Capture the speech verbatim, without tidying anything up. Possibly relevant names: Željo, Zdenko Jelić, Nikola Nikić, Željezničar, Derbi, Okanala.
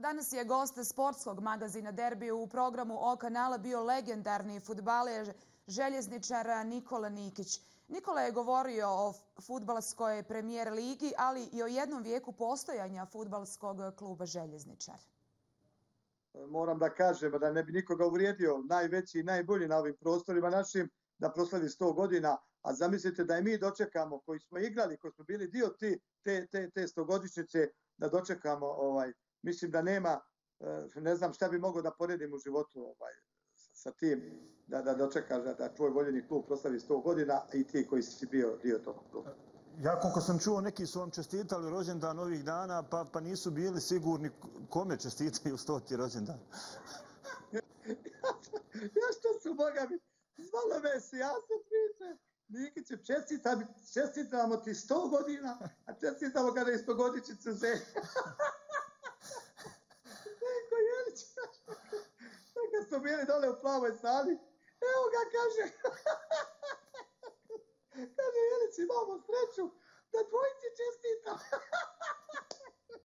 Danas je gost sportskog magazina Derbi u programu Okanala bio legendarni fudbaler Željezničara Nikola Nikić. Nikola je govorio o fudbalskoj premijer ligi, ali i o jednom vijeku postojanja fudbalskog kluba Željezničar. Moram da kažem, da ne bi nikoga uvrijedio, najveći i najbolji na ovim prostorima našim, da proslavi sto godina, a zamislite da i mi dočekamo, koji smo igrali, koji smo bili dio te, te, te, te stogodišnjice, da dočekamo, ovaj, mislim da nema, ne znam šta bi mogao da poredim u životu ovaj, sa tim, da, da dočekaš da, da tvoj voljeni klub proslavi sto godina i ti koji si bio dio tog kluba. Ja koliko sam čuo, neki su vam čestitali rođendan ovih dana, pa, pa nisu bili sigurni kome čestitaju stoti rođendan. Ja što su Boga mi, zvalo me si, ja sam priče. Nikiću, čestitamo ti sto godina, a čestitamo kada je stogodičicu Želja. Zdenko Jelić, kad smo bili dole u plavoj sali, evo ga kaže... Kaže, Jelić, imamo sreću da dvojici čestitam.